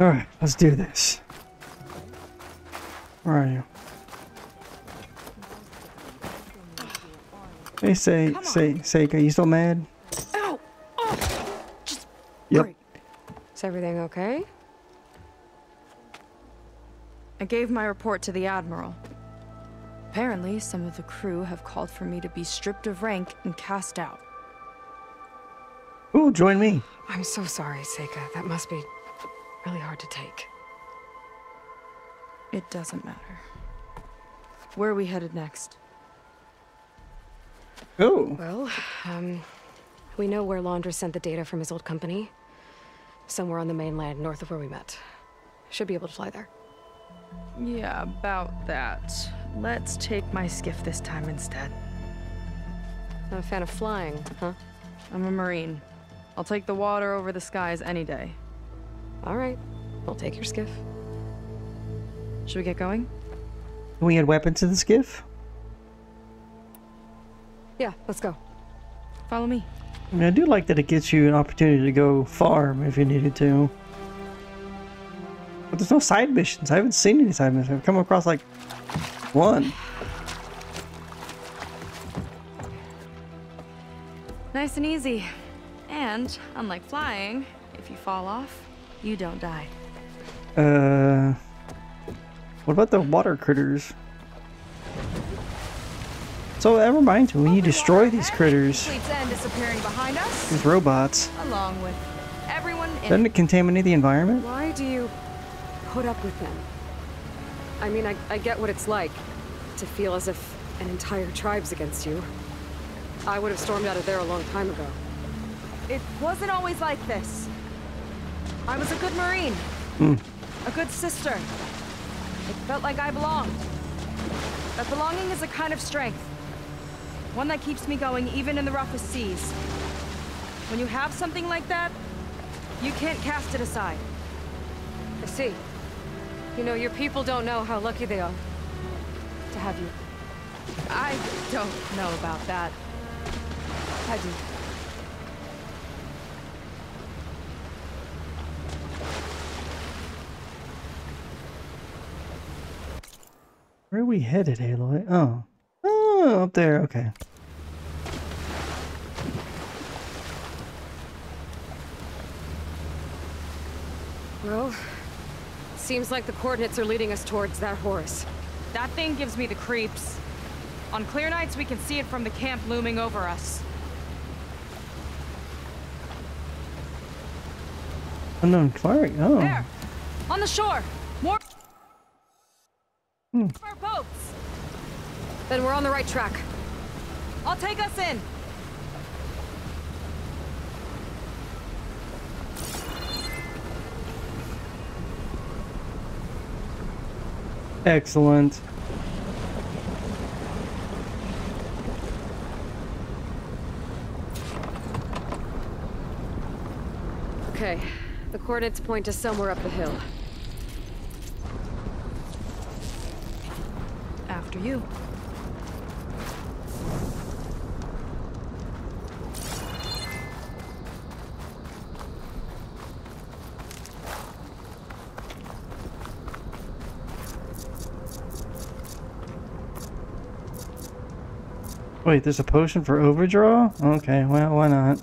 Alright, let's do this. Where are you? Hey, Seika, you still mad? Ow! Oh! Just break. Yep. Is everything okay? I gave my report to the Admiral. Apparently, some of the crew have called for me to be stripped of rank and cast out. Ooh, join me. I'm so sorry, Seika. That must be really hard to take. It doesn't matter. Where are we headed next? Oh. Well, we know where Londra sent the data from his old company. Somewhere on the mainland, north of where we met. Should be able to fly there. Yeah, about that. Let's take my skiff this time instead. I'm a fan of flying, huh? I'm a Marine. I'll take the water over the skies any day. All right. I'll take your skiff. Should we get going? Can we add weapons to the skiff? Yeah, let's go. Follow me. I mean, I do like that it gets you an opportunity to go farm if you needed to. But there's no side missions. I haven't seen any side missions. I've come across like one. Nice and easy. And, unlike flying, if you fall off, you don't die. What about the water critters? So that reminds me, when you destroy these critters, these robots, along with everyone in doesn't it contaminate the environment? Why do you put up with them? I mean, I get what it's like to feel as if an entire tribe's against you. I would have stormed out of there a long time ago. It wasn't always like this. I was a good Marine, a good sister. It felt like I belonged. But belonging is a kind of strength. One that keeps me going even in the roughest seas. When you have something like that, you can't cast it aside. I see. You know, your people don't know how lucky they are to have you. I don't know about that. I do. Where are we headed, Aloy? Oh. Oh, up there, okay. Well, seems like the coordinates are leading us towards that Horus. That thing gives me the creeps. On clear nights, we can see it from the camp looming over us. Unknown quarry, oh. There! On the shore! More of our boats! Then we're on the right track. I'll take us in. Excellent. Okay, the coordinates point to somewhere up the hill. After you. Wait, there's a potion for overdraw? Okay, well, why not?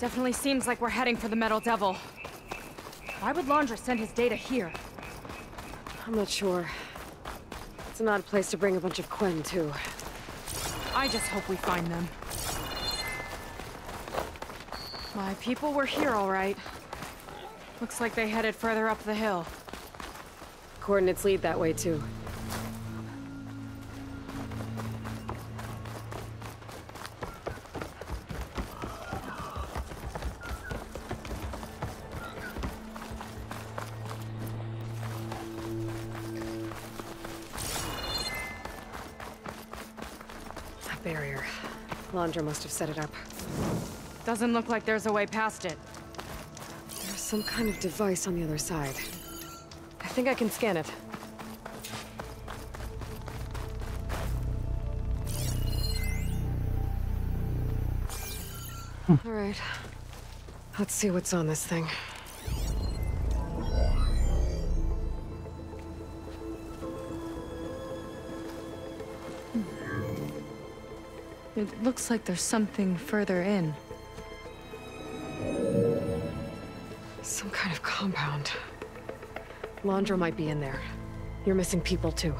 Definitely seems like we're heading for the Metal Devil. Why would Londra send his data here? I'm not sure. It's an odd place to bring a bunch of Quen to. I just hope we find them. My people were here all right. Looks like they headed further up the hill. Coordinates lead that way too. barrier. Londra must have set it up. Doesn't look like there's a way past it. There's some kind of device on the other side. I think I can scan it. All right. Let's see what's on this thing. It looks like there's something further in. Some kind of compound. Londra might be in there. You're missing people, too.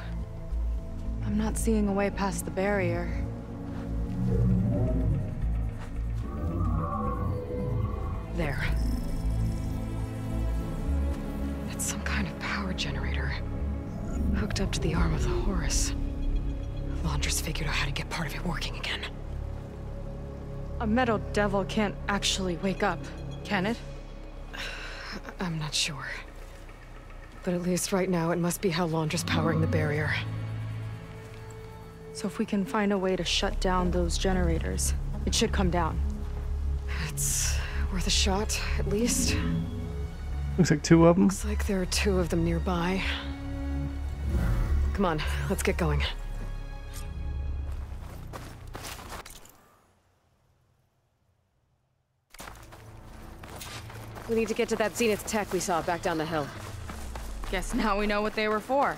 I'm not seeing a way past the barrier. There. It's some kind of power generator. Hooked up to the arm of the Horus. Londra's figured out how to get part of it working again. A Metal Devil can't actually wake up, can it? I'm not sure. But at least right now, it must be how Londra's powering the barrier. So if we can find a way to shut down those generators, it should come down. It's worth a shot, at least. Looks like two of them. Looks like there are two of them nearby. Come on, let's get going. We need to get to that Zenith tech we saw back down the hill. Guess now we know what they were for.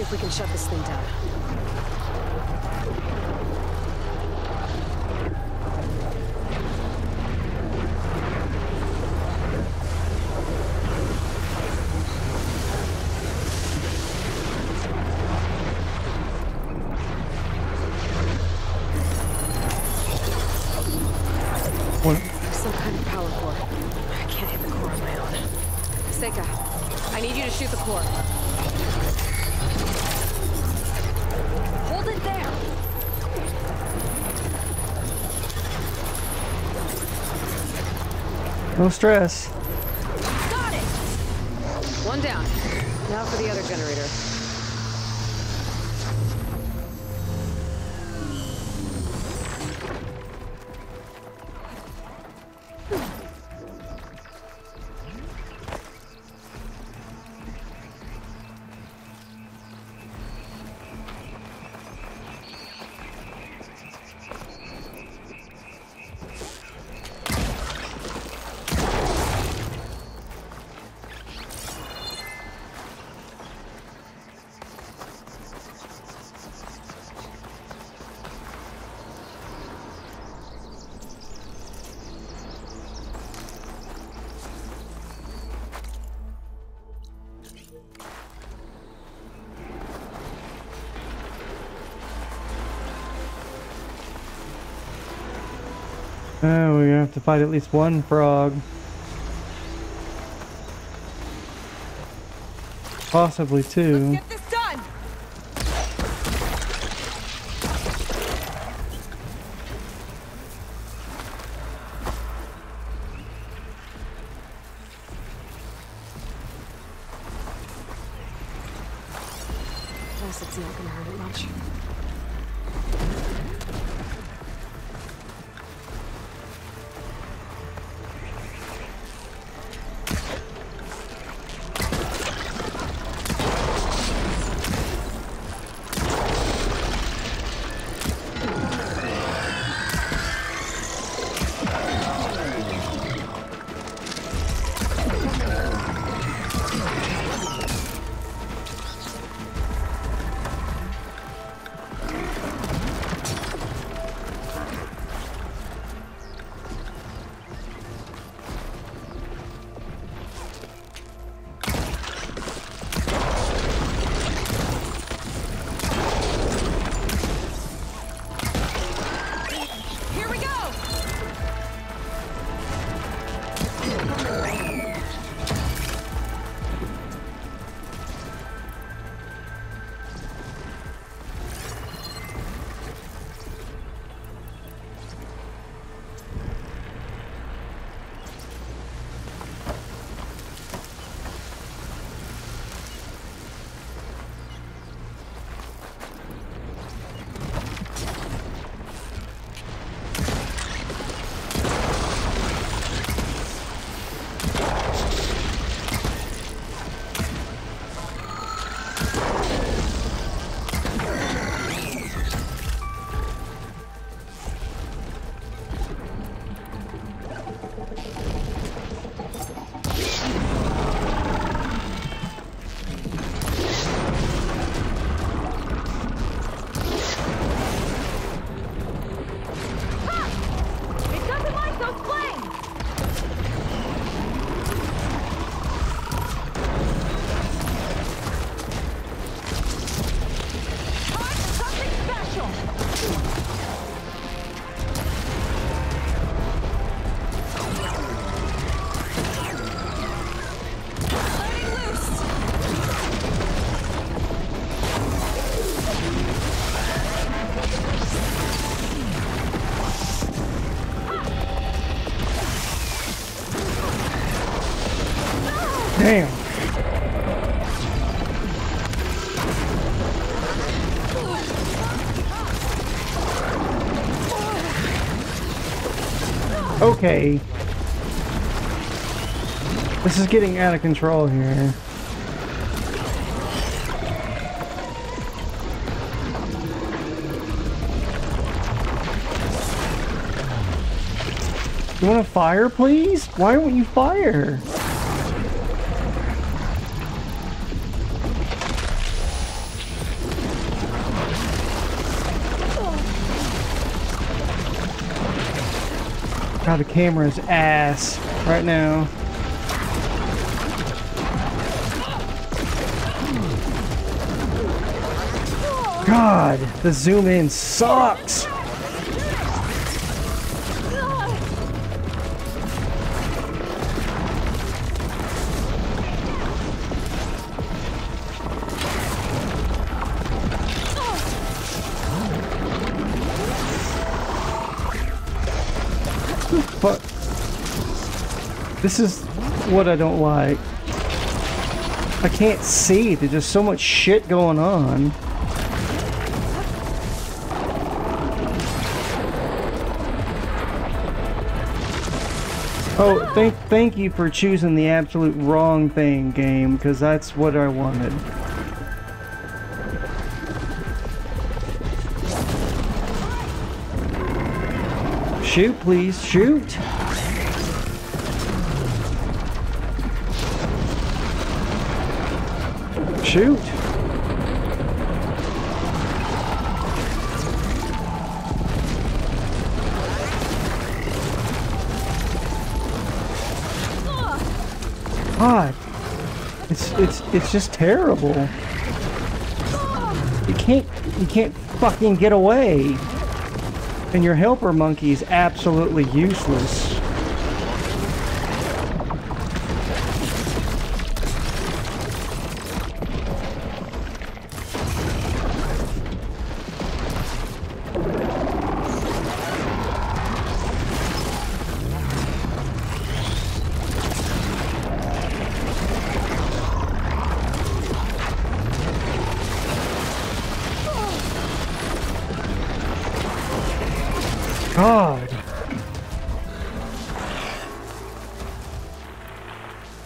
If we can shut this thing down. What? There's some kind of power core. I can't hit the core on my own. Seika, I need you to shoot the core. Hold it there! No stress. Got it! One down. Now for the other generator. We're gonna have to fight at least one frog. Possibly two. Let's get this done. Plus, it's not gonna hurt it much. Damn. Okay. This is getting out of control here. You want to fire, please? Why won't you fire? God, the camera's ass right now. God, the zoom in sucks. But this is what I don't like. I can't see. There's just so much shit going on. Oh, thank you for choosing the absolute wrong thing, game, because that's what I wanted. Shoot, please, shoot! Shoot! God! It's just terrible. You can't fucking get away. And your helper monkey is absolutely useless.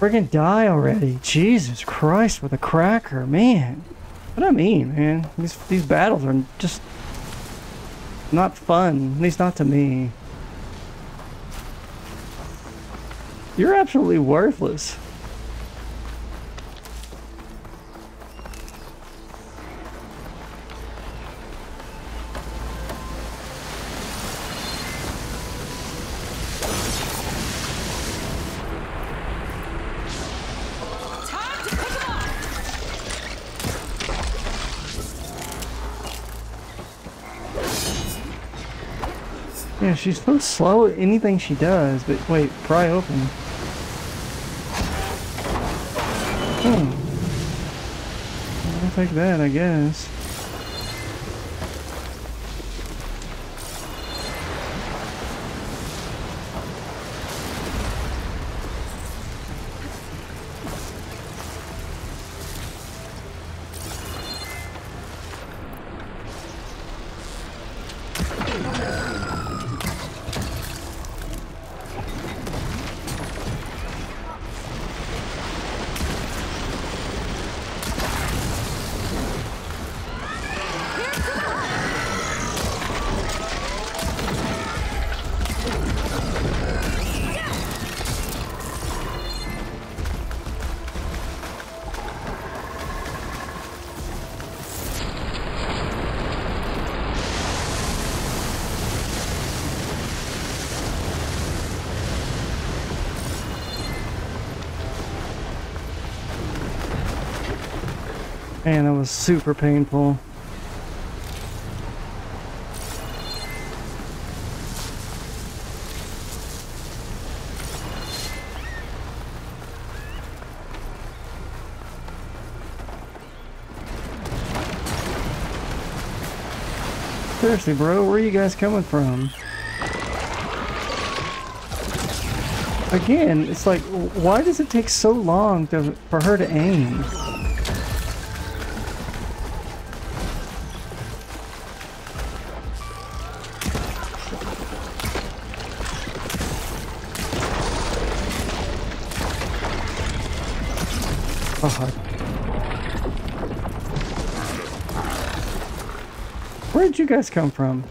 Freaking die already. Jesus Christ with a cracker, man. What I mean, man. These battles are just not fun. At least not to me. You're absolutely worthless. Yeah, she's so slow at anything she does, but wait, pry open. Oh. I'll take that, I guess. Man, that was super painful. Seriously, bro, where are you guys coming from? Again, it's like, why does it take so long for her to aim? Where did you guys come from?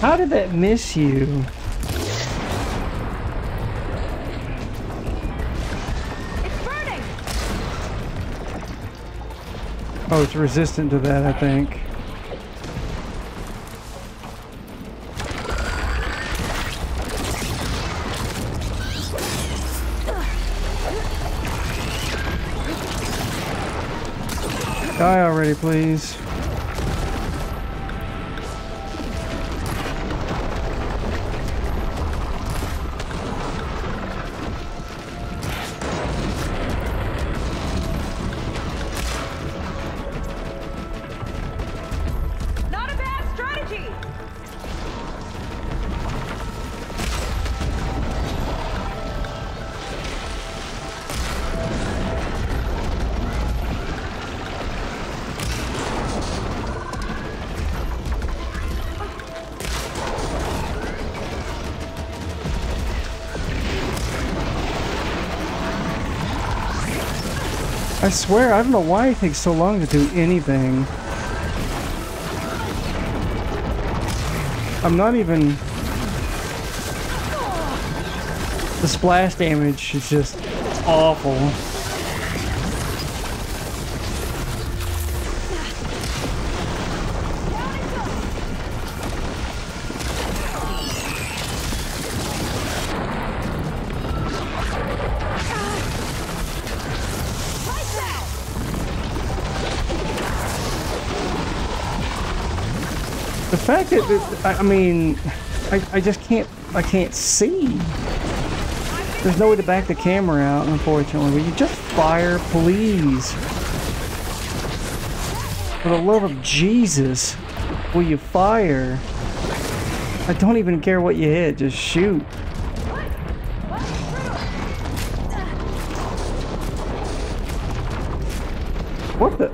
How did that miss you? It's burning. Oh, it's resistant to that, I think. Die already, please. I swear, I don't know why it takes so long to do anything. I'm not even... The splash damage is just awful. The fact that, I mean, I just can't, I can't see. There's no way to back the camera out, unfortunately. Will you just fire, please? For the love of Jesus, will you fire? I don't even care what you hit, just shoot. What the?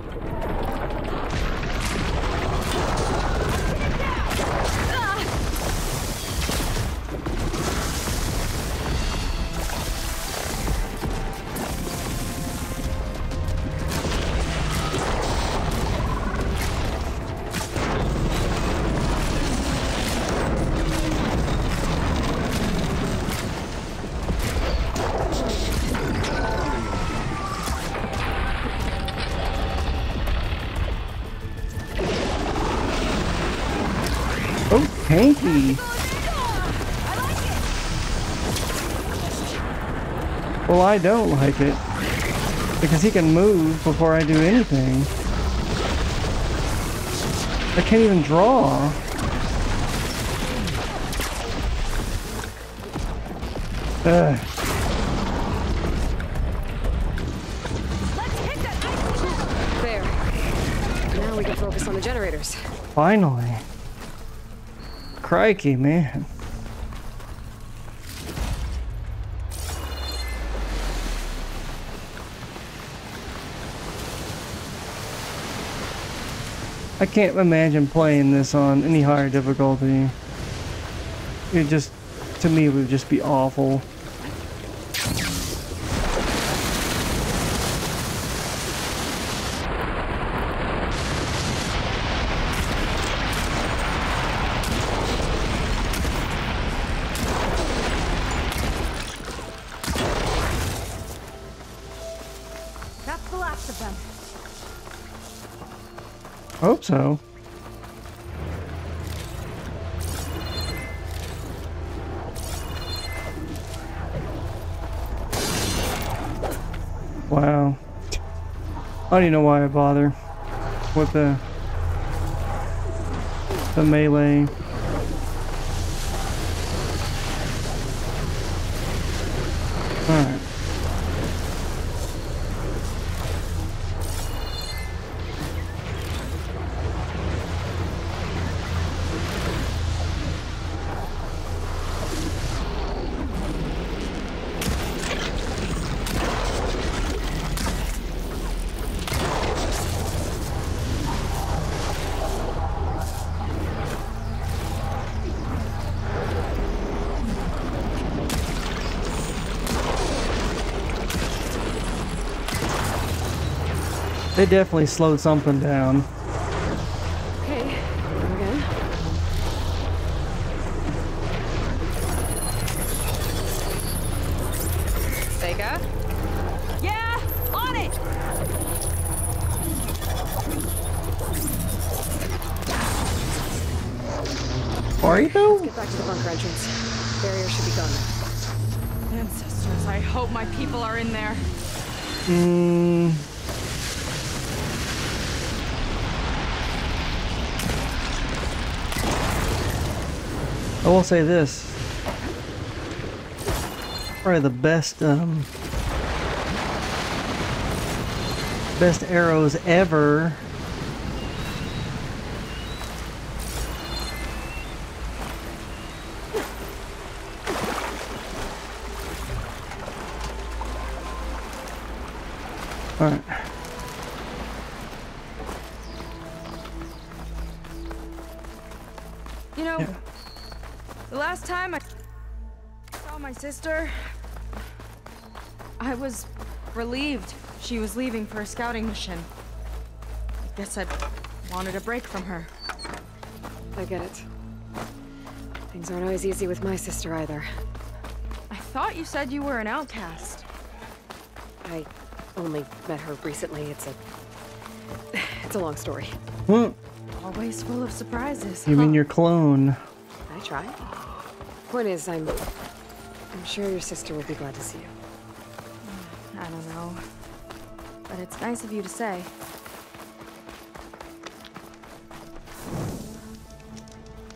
Hanky. Well, I don't like it because he can move before I do anything. I can't even draw. Ugh. Now we can focus on the generators. Finally. Crikey, man. I can't imagine playing this on any higher difficulty. It just, to me, it would just be awful. Hope so. Wow. I don't even know why I bother with the melee. Alright. They definitely slowed something down. Okay, there we go. Seika? Yeah, on it! Are you though? Let's get back to the bunker entrance. Barrier should be gone. Ancestors, I hope my people are in there. I will say this, probably the best best arrows ever . All right. You know, yeah. The last time I saw my sister, I was relieved. She was leaving for a scouting mission. I guess I wanted a break from her. I get it. Things aren't always easy with my sister either. I thought you said you were an outcast. I only met her recently. It's a long story. What? Always full of surprises. You mean your clone? I try. Point is, I'm sure your sister will be glad to see you. I don't know, but it's nice of you to say.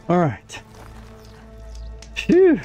All right. Phew.